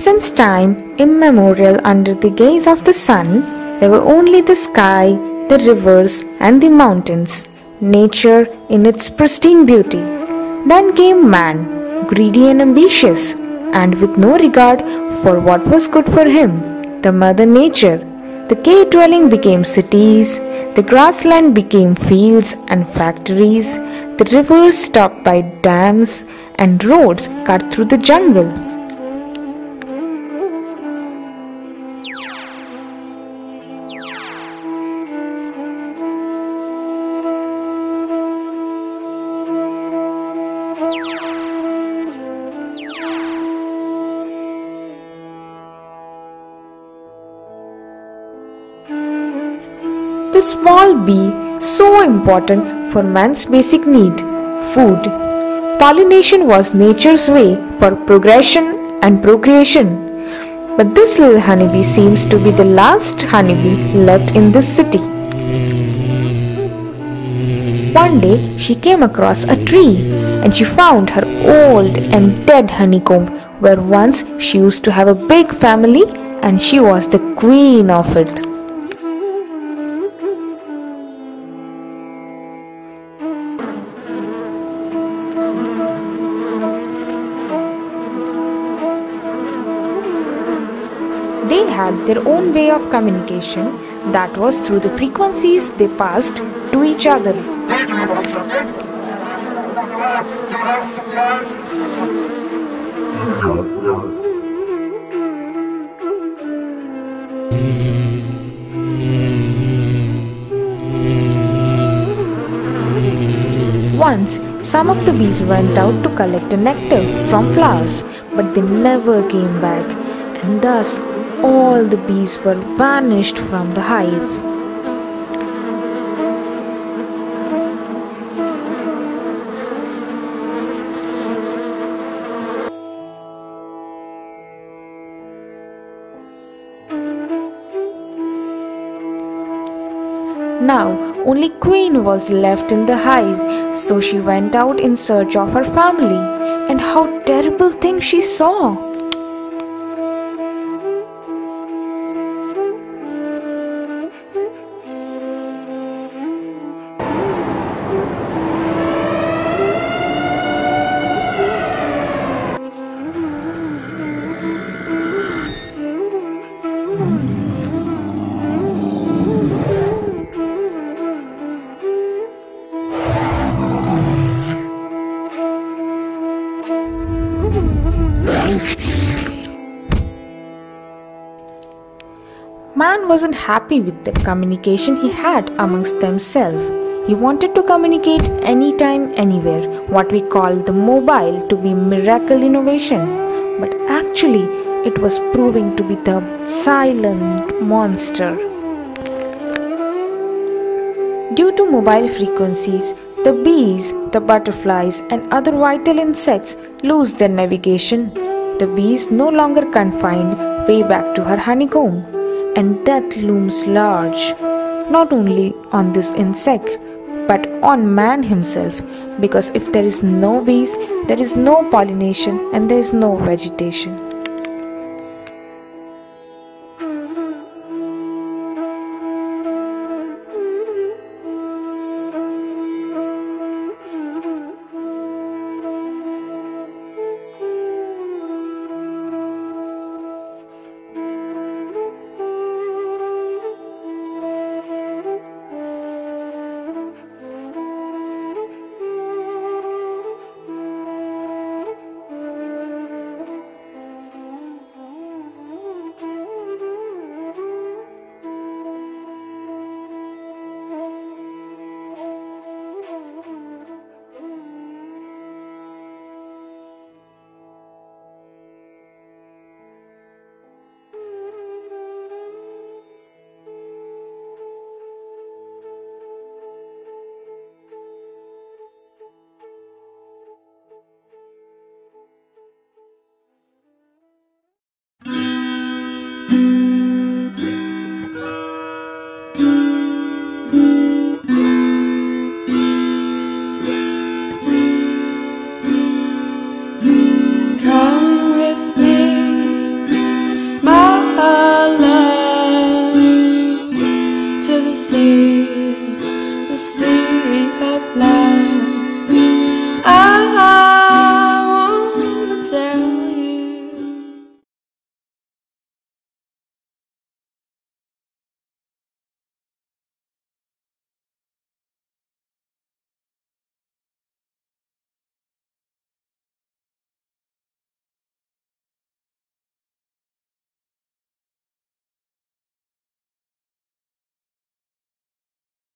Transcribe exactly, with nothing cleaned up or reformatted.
Since time immemorial, under the gaze of the sun, there were only the sky, the rivers, and the mountains, nature in its pristine beauty. Then came man, greedy and ambitious, and with no regard for what was good for him, the mother nature. The cave-dwelling became cities, the grassland became fields and factories, the rivers stopped by dams, and roads cut through the jungle. The small bee, so important for man's basic need, food. Pollination was nature's way for progression and procreation. But this little honeybee seems to be the last honeybee left in this city. One day she came across a tree and she found her old and dead honeycomb where once she used to have a big family and she was the queen of it. They had their own way of communication, that was through the frequencies they passed to each other. Once, some of the bees went out to collect the nectar from flowers, but they never came back, and thus all the bees were vanished from the hive. Now, only Queen was left in the hive, so she went out in search of her family, and how terrible thing she saw! Man wasn't happy with the communication he had amongst themselves. He wanted to communicate anytime, anywhere, what we call the mobile to be miracle innovation. But actually, it was proving to be the silent monster. Due to mobile frequencies, the bees, the butterflies, and other vital insects lose their navigation. The bees no longer confined way back to her honeycomb. And death looms large, not only on this insect, but on man himself, because if there is no bees, there is no pollination and there is no vegetation.